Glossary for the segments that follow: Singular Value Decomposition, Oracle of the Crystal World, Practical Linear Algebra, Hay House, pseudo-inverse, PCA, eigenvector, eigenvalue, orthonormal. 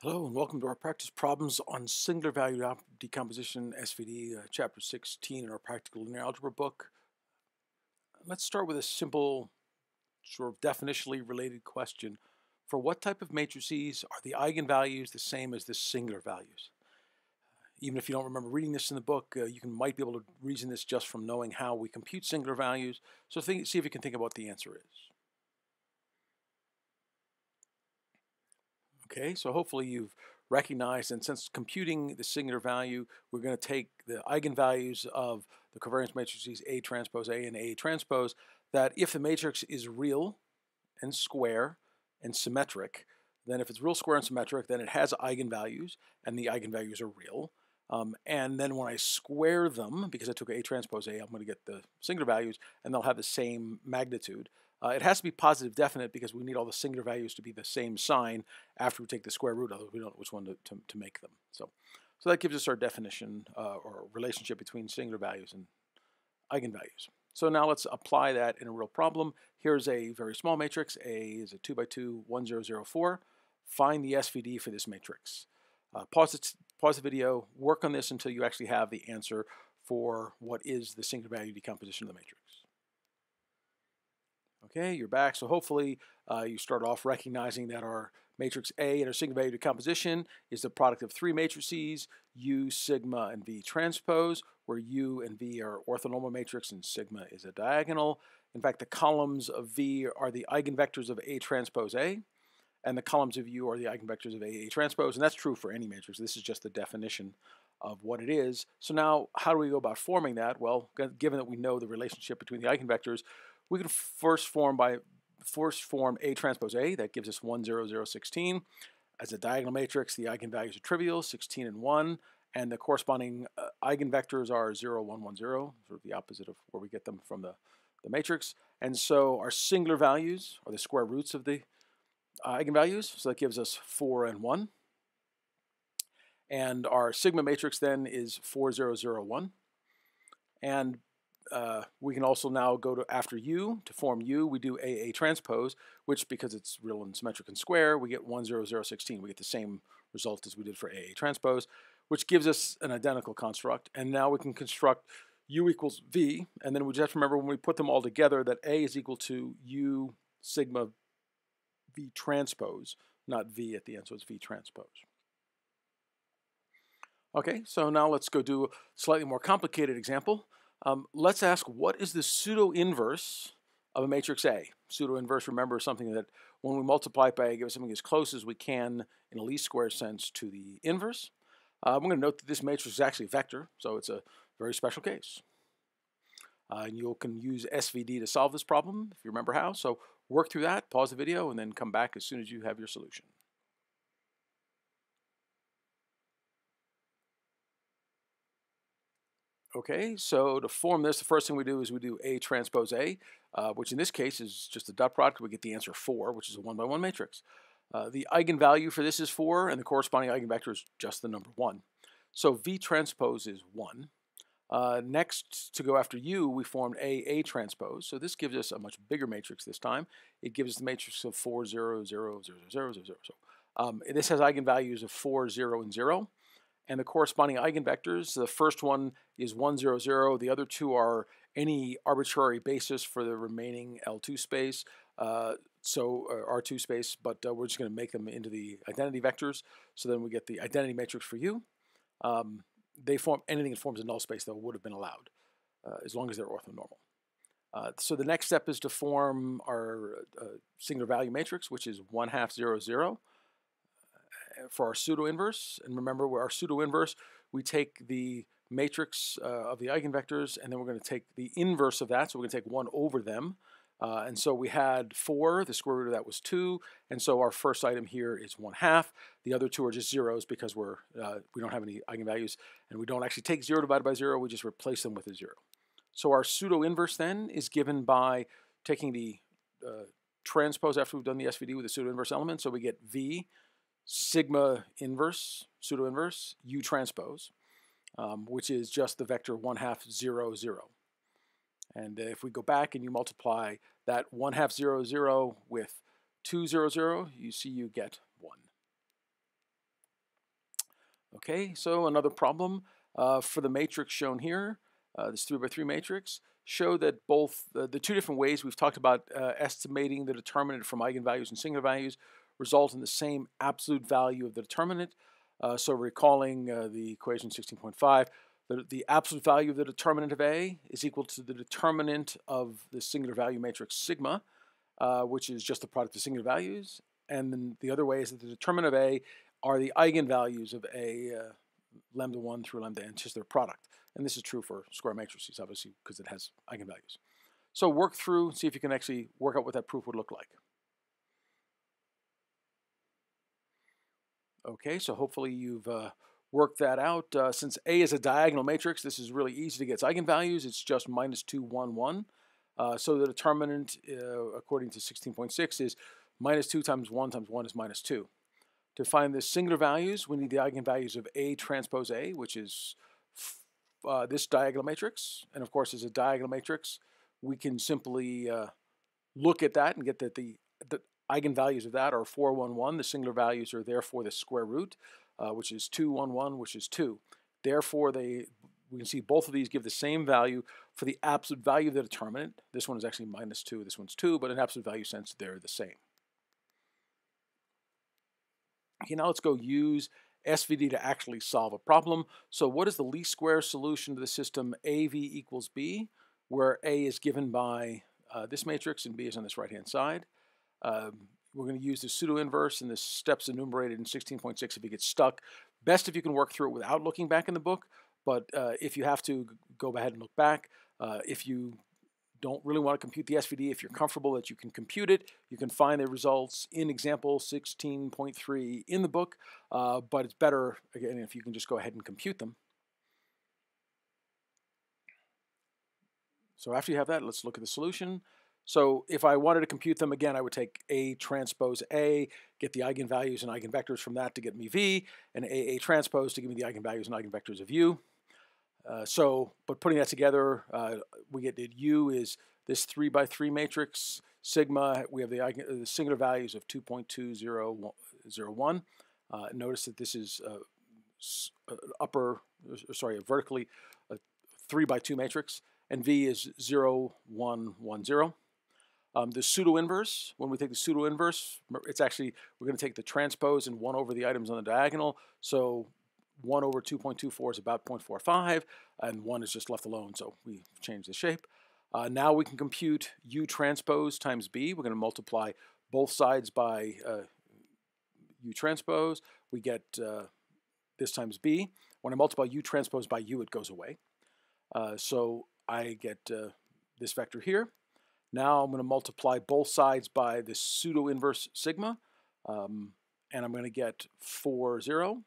Hello and welcome to our practice problems on Singular Value Decomposition, SVD, Chapter 16 in our Practical Linear Algebra book. Let's start with a simple, sort of definitionally related question. For what type of matrices are the eigenvalues the same as the singular values? Even if you don't remember reading this in the book, you might be able to reason this just from knowing how we compute singular values. So see if you can think about what the answer is. Okay, so hopefully you've recognized, and since computing the singular value, we're going to take the eigenvalues of the covariance matrices A transpose A and A transpose, that if the matrix is real and square and symmetric, then if it's real, square, and symmetric, then it has eigenvalues, and the eigenvalues are real. And then when I square them, because I took A transpose A, I'm going to get the singular values, and they'll have the same magnitude. It has to be positive definite because we need all the singular values to be the same sign after we take the square root, otherwise we don't know which one to make them. So that gives us our definition or relationship between singular values and eigenvalues. So now let's apply that in a real problem. Here's a very small matrix. A is a 2x2, 1, 0, 0, 4. Find the SVD for this matrix. Pause the video, work on this until you actually have the answer for what is the singular value decomposition of the matrix. Okay, you're back. So hopefully you start off recognizing that our matrix A and our singular value decomposition is the product of three matrices, U, sigma, and V transpose, where U and V are orthonormal matrix and sigma is a diagonal. In fact, the columns of V are the eigenvectors of A transpose A, and the columns of U are the eigenvectors of A transpose, and that's true for any matrix. This is just the definition of what it is. So now, how do we go about forming that? Well, given that we know the relationship between the eigenvectors, we can first form A transpose A. That gives us 1, 0, 0, 16. As a diagonal matrix, the eigenvalues are trivial, 16 and 1, and the corresponding eigenvectors are 0, 1, 1, 0, sort of the opposite of where we get them from the matrix. And so our singular values are the square roots of the eigenvalues, so that gives us 4 and 1. And our sigma matrix then is 4, 0, 0, 1. And we can also now go to after U to form U. We do A transpose, which because it's real and symmetric and square, we get 1, 0, 0, 16. We get the same result as we did for A transpose, which gives us an identical construct. And now we can construct U equals V, and then we just have to remember when we put them all together that A is equal to U sigma V transpose, not V at the end, so it's V transpose. Okay, so now let's go do a slightly more complicated example. Let's ask, what is the pseudo-inverse of a matrix A? Pseudo-inverse, remember, is something that when we multiply it by A, gives something as close as we can in a least square sense to the inverse. I'm going to note that this matrix is actually a vector, so it's a very special case. And you can use SVD to solve this problem, if you remember how. So work through that, pause the video, and then come back as soon as you have your solution. Okay, so to form this, the first thing we do is we do A transpose A, which in this case is just a dot product. We get the answer 4, which is a 1 by 1 matrix. The eigenvalue for this is 4, and the corresponding eigenvector is just the number 1. So V transpose is 1. Next, to go after U, we formed A transpose. So this gives us a much bigger matrix this time. It gives us the matrix of 4, 0, 0, 0, 0, 0, 0. So this has eigenvalues of 4, 0, and 0. And the corresponding eigenvectors, the first one is 1, 0, 0. The other two are any arbitrary basis for the remaining L2 space, R2 space, but we're just going to make them into the identity vectors. So then we get the identity matrix for U. They form anything that forms a null space that would have been allowed, as long as they're orthonormal. So the next step is to form our singular value matrix, which is 1/2, 0, 0. For our pseudo-inverse, and remember where our pseudo-inverse, we take the matrix of the eigenvectors, and then we're going to take the inverse of that, so we're going to take 1 over them. And so we had 4, the square root of that was 2, and so our first item here is 1/2. The other two are just zeros because we don't have any eigenvalues, and we don't actually take 0 divided by 0, we just replace them with a 0. So our pseudo-inverse then is given by taking the transpose after we've done the SVD with the pseudo-inverse element, so we get V sigma inverse, pseudo-inverse, U transpose, which is just the vector 1/2, 0, 0. And if we go back and you multiply that 1/2, 0, 0 with 2, 0, 0, you see you get 1. Okay, so another problem for the matrix shown here, this 3 by 3 matrix, show that both the two different ways we've talked about estimating the determinant from eigenvalues and singular values result in the same absolute value of the determinant. So recalling the equation 16.5, the absolute value of the determinant of A is equal to the determinant of the singular value matrix sigma, which is just the product of singular values. And then the other way is that the determinant of A are the eigenvalues of A lambda 1 through lambda n, just their product. And this is true for square matrices, obviously, because it has eigenvalues. So work through, see if you can actually work out what that proof would look like. Okay, so hopefully you've worked that out. Since A is a diagonal matrix, this is really easy to get its eigenvalues. It's just -2, 1, 1. So the determinant, according to 16.6, is -2 times 1 times 1 is -2. To find the singular values, we need the eigenvalues of A transpose A, which is this diagonal matrix. And of course, as a diagonal matrix, we can simply look at that and get that the eigenvalues of that are 4, 1, 1. The singular values are therefore the square root, which is 2, 1, 1, which is 2. Therefore, we can see both of these give the same value for the absolute value of the determinant. This one is actually -2, this one's 2, but in absolute value sense, they're the same. Okay, now let's go use SVD to actually solve a problem. So what is the least square solution to the system AV equals B, where A is given by this matrix and B is on this right-hand side? We're going to use the pseudo-inverse and the steps enumerated in 16.6 if you get stuck. Best if you can work through it without looking back in the book, but if you have to, go ahead and look back. If you don't really want to compute the SVD, if you're comfortable that you can compute it, you can find the results in example 16.3 in the book, but it's better, again, if you can just go ahead and compute them. So after you have that, let's look at the solution. So if I wanted to compute them, again, I would take A transpose A, get the eigenvalues and eigenvectors from that to get me V, and A transpose to give me the eigenvalues and eigenvectors of U. But putting that together, we get that U is this 3 by 3 matrix, sigma, we have the singular values of 2.2001. Notice that this is a vertically 3 by 2 matrix, and V is 0, 1, 1, 0. The pseudo-inverse, when we take the pseudo-inverse, it's actually, we're going to take the transpose and 1 over the items on the diagonal, so 1 over 2.24 is about 0.45, and 1 is just left alone, so we change the shape. Now we can compute U transpose times B. We're going to multiply both sides by U transpose. We get this times B. When I multiply U transpose by U, it goes away. So I get this vector here. Now I'm going to multiply both sides by the pseudo-inverse sigma, and I'm going to get 4, 0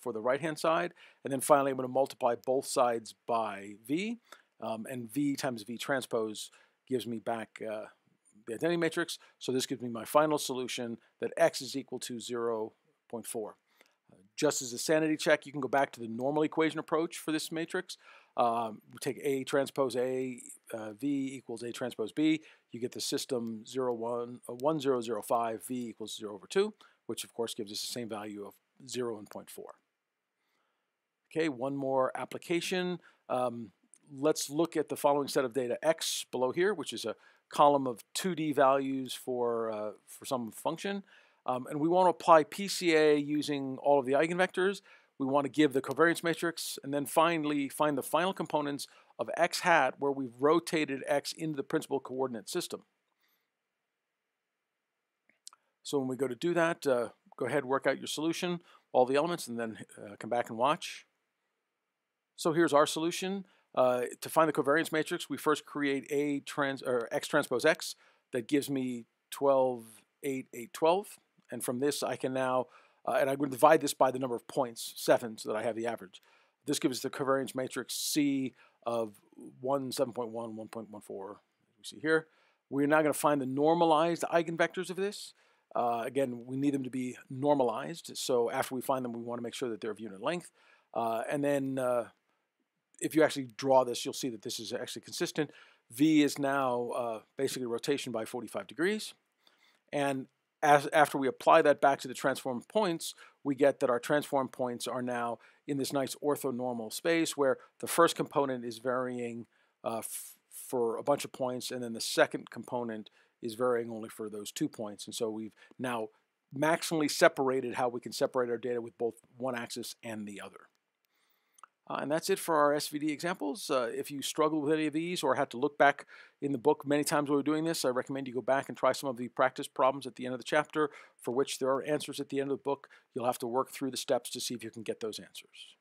for the right-hand side. And then finally, I'm going to multiply both sides by V, and V times V transpose gives me back the identity matrix. So this gives me my final solution that X is equal to 0.4. Just as a sanity check, you can go back to the normal equation approach for this matrix. We take A transpose A, V equals A transpose B. You get the system 1005, V equals 0 over 2, which of course gives us the same value of 0 and 0.4. Okay, one more application. Let's look at the following set of data X below here, which is a column of 2D values for some function. And we want to apply PCA using all of the eigenvectors. We want to give the covariance matrix, and then finally find the final components of X hat where we've rotated X into the principal coordinate system. So when we go to do that, go ahead, work out your solution, all the elements, and then come back and watch. So here's our solution. To find the covariance matrix, we first create X transpose X. That gives me 12, 8, 8, 12. And from this, I can now and I'm going to divide this by the number of points, 7, so that I have the average. This gives us the covariance matrix C of 1, 7.1, 1.14, as we see here. We're now going to find the normalized eigenvectors of this. Again, we need them to be normalized, so after we find them, we want to make sure that they're of unit length. And then if you actually draw this, you'll see that this is actually consistent. V is now basically rotation by 45 degrees. And after we apply that back to the transform points, we get that our transform points are now in this nice orthonormal space where the first component is varying for a bunch of points, and then the second component is varying only for those 2 points. And so we've now maximally separated how we can separate our data with both one axis and the other. And that's it for our SVD examples. If you struggle with any of these or had to look back in the book many times when we were doing this, I recommend you go back and try some of the practice problems at the end of the chapter, for which there are answers at the end of the book. You'll have to work through the steps to see if you can get those answers.